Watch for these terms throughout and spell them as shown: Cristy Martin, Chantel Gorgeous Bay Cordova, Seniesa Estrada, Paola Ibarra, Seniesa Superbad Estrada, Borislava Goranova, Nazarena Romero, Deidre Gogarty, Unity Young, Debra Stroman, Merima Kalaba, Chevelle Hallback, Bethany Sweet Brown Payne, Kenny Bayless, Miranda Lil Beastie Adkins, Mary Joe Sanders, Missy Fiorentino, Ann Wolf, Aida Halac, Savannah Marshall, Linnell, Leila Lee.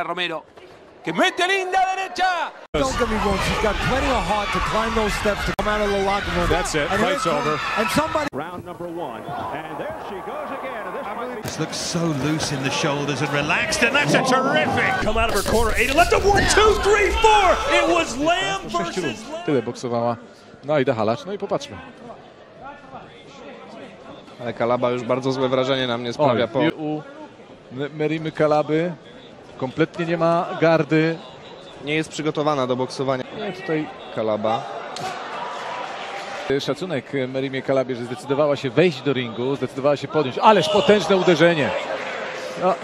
Romero, que mete linda derecha. Don't get me wrong, she's got plenty of heart to climb those steps to come out of the locker room. That's it, fight's over. And somebody... Round number one, and there she goes again. This looks so loose in the shoulders and relaxed, and that's a terrific. Come out of her corner, Aida left up, 1, 2, 3, 4. It was Lamb versus Lamb. Tyle boksowała. No Aida Halac, no I popatrzmy. Ale Kalaba już bardzo złe wrażenie na mnie sprawia. Po... U Merimy Kalaby kompletnie nie ma gardy. Nie jest przygotowana do boksowania. Nie, tutaj Kalaba. Szacunek Merimie Kalabie, że zdecydowała się wejść do ringu, zdecydowała się podjąć. Ależ potężne uderzenie. No.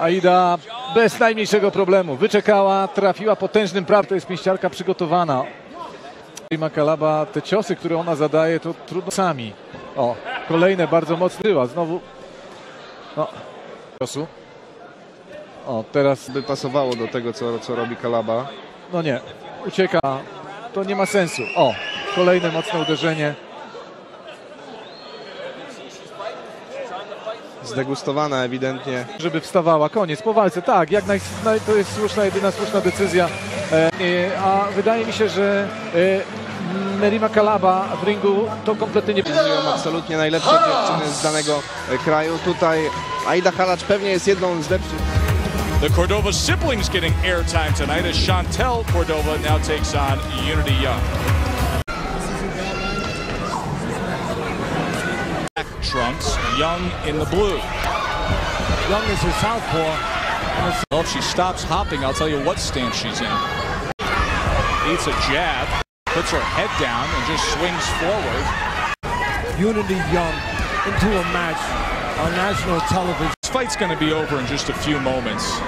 Aida bez najmniejszego problemu wyczekała, trafiła potężnym prawem. To jest pięściarka przygotowana. Merima Kalaba, te ciosy, które ona zadaje, to trudno sami. O, kolejne bardzo mocne była, znowu. No. Ciosu. O, teraz by pasowało do tego, co robi Kalaba. No nie, ucieka. To nie ma sensu. O, kolejne mocne uderzenie. Zdegustowana ewidentnie. Żeby wstawała, koniec, po walce, tak, jak to jest słuszna, jedyna słuszna decyzja. A wydaje mi się, że Merima Kalaba w ringu to kompletnie nie... Absolutnie najlepsze dziewczyny z danego kraju. Tutaj Aida Halac pewnie jest jedną z lepszych. The Cordova siblings getting airtime tonight as Chantel Cordova now takes on Unity Young. Trunks, Young in the blue. Young is her southpaw. Well, if she stops hopping, I'll tell you what stance she's in. Eats a jab, puts her head down, and just swings forward. Unity Young into a match on national television. This fight's going to be over in just a few moments.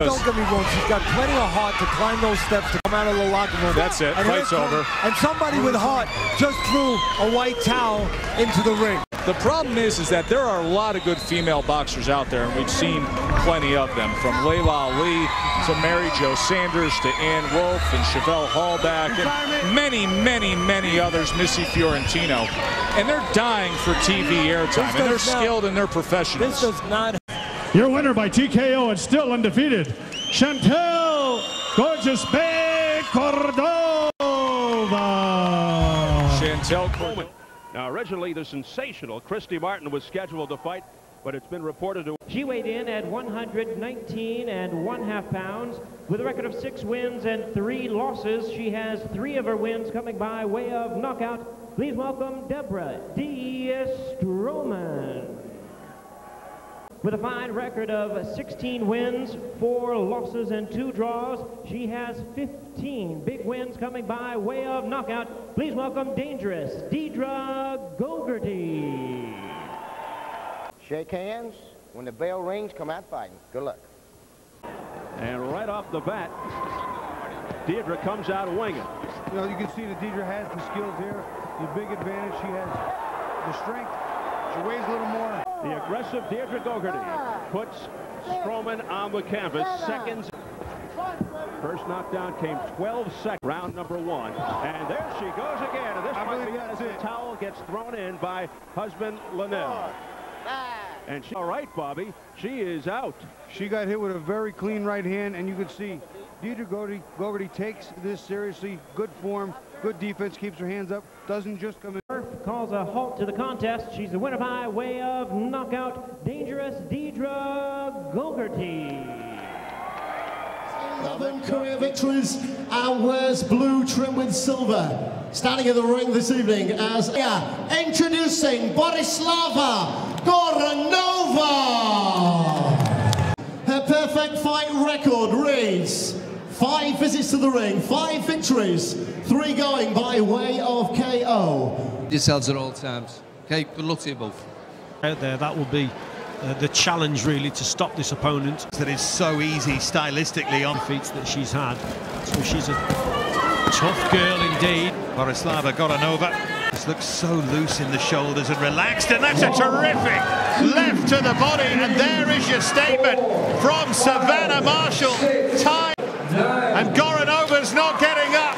Don't get me wrong, she's got plenty of heart to climb those steps to come out of the locker room. That's it, fight's over. And somebody with heart just threw a white towel into the ring. The problem is that there are a lot of good female boxers out there, and we've seen plenty of them. From Leila Lee to Mary Joe Sanders to Ann Wolf and Chevelle Hallback and many, many, many others, Missy Fiorentino. And they're dying for TV airtime, and they're skilled and they're professionals. This does not... Your winner by TKO and still undefeated, Chantel Gorgeous Bay Cordova. Chantel Cordova. Now, originally, the sensational Cristy Martin was scheduled to fight, but it's been reported to... She weighed in at 119.5 pounds. With a record of 6 wins and 3 losses, she has 3 of her wins coming by way of knockout. Please welcome Debra Stroman. With a fine record of 16 wins, 4 losses, and 2 draws, she has 15 big wins coming by way of knockout. Please welcome dangerous Deidre Gogarty. Shake hands. When the bell rings, come out fighting. Good luck. And right off the bat, Deidre comes out winging. You know, you can see that Deidre has the skills here. The big advantage she has, the strength. She weighs a little more. The aggressive Deidre Gogarty puts Stroman on the canvas, seconds. First knockdown came 12 seconds, round number 1. And there she goes again. And this might be it. The towel gets thrown in by husband Linnell. And she, all right, Bobby, she is out. She got hit with a very clean right hand, and you can see Deidre Gogarty takes this seriously. Good form, good defense, keeps her hands up, doesn't just come in. Calls a halt to the contest. She's the winner by way of knockout, dangerous Deidre Gogarty. 11 career victories and wears blue trim with silver. Standing in the ring this evening as introducing Borislava Goranova. Her perfect fight record reads 5 visits to the ring, 5 victories, 3 going by way of KO. Yourselves at all times. Okay, good luck to you both. Out there, that will be the challenge really to stop this opponent. That is so easy stylistically on feats that she's had. So she's a tough girl indeed. Borislava Goranova. This looks so loose in the shoulders and relaxed, and that's a terrific left to the body. And there is your statement from Savannah Marshall. Time and Goranova's not getting up.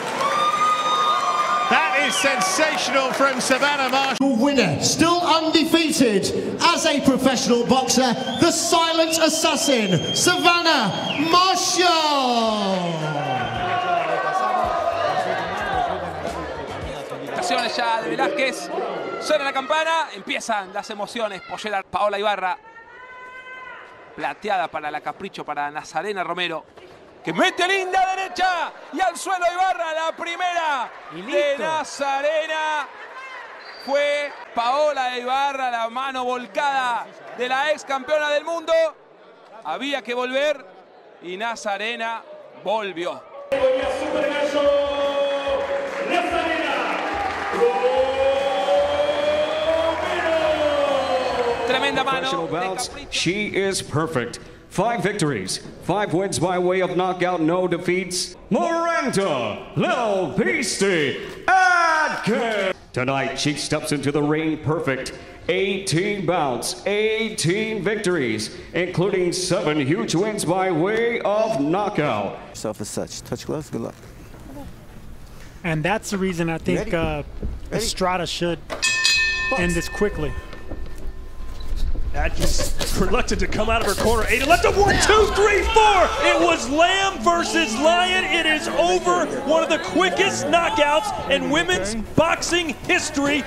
That is absolutely sensational from Savannah Marshall. Winner, still undefeated as a professional boxer, the silent assassin, Savannah Marshall. Ya de Velázquez, suena la campana, empiezan las emociones. Pollera Paola Ibarra, plateada para la Capricho, para Nazarena Romero, que mete linda derecha y al suelo Ibarra, la primera de Nazarena. Fue Paola Ibarra, la mano volcada de la ex campeona del mundo. Había que volver y Nazarena volvió. Professional bouts, she is perfect. 5 victories, 5 wins by way of knockout, no defeats. Miranda Lil Beastie Adkins. Tonight she steps into the ring perfect. 18 bouts, 18 victories, including 7 huge wins by way of knockout. Yourself as such. Touch gloves. Good luck. And that's the reason I think Estrada should end this quickly. Adkins reluctant to come out of her corner. Aida left up 1, 2, 3, 4. It was lamb versus lion. It is over. One of the quickest knockouts in women's boxing history.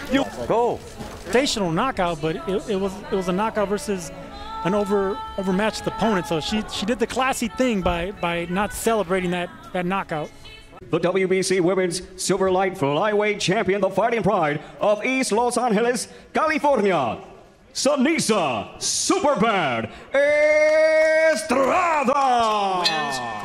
Go. Sensational knockout, but it was a knockout versus an overmatched opponent. So she did the classy thing by not celebrating that knockout. The WBC Women's Silver Light Flyweight Champion, the Fighting Pride of East Los Angeles, California, Seniesa Superbad Estrada.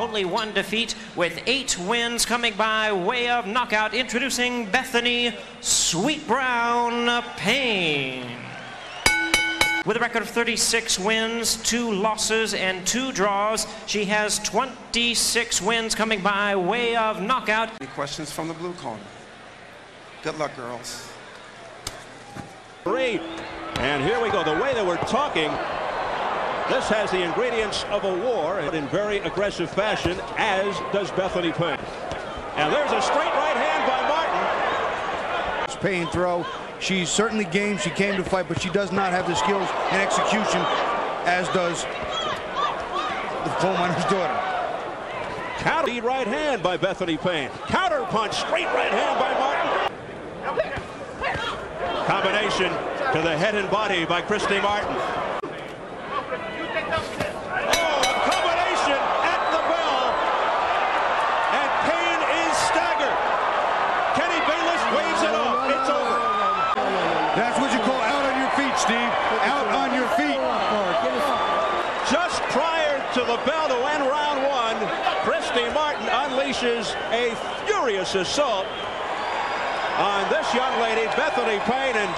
Only 1 defeat with 8 wins coming by way of knockout. Introducing Bethany Sweet Brown Payne. With a record of 36 wins, 2 losses, and 2 draws, she has 26 wins coming by way of knockout. Any questions from the blue corner? Good luck, girls. Great. And here we go, the way that we're talking, this has the ingredients of a war, but in very aggressive fashion, as does Bethany Payne. And there's a straight right hand by Martin. It's Payne throw. She's certainly game. She came to fight, but she does not have the skills and execution, as does the coal miner's daughter. Counter right hand by Bethany Payne. Counter punch, straight right hand by Martin. Combination to the head and body by Cristy Martin. Oh, a combination at the bell. And Payne is staggered. Kenny Bayless waves it off. It's over. That's what you call out on your feet, Steve. Out on your feet. Just prior to the bell to end round 1, Cristy Martin unleashes a furious assault on this young lady, Bethany Payne, and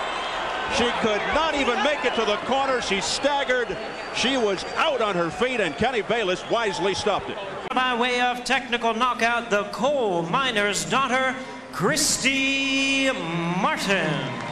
she could not even make it to the corner. She staggered. She was out on her feet, and Kenny Bayless wisely stopped it. By way of technical knockout, the coal miner's daughter, Cristy Martin.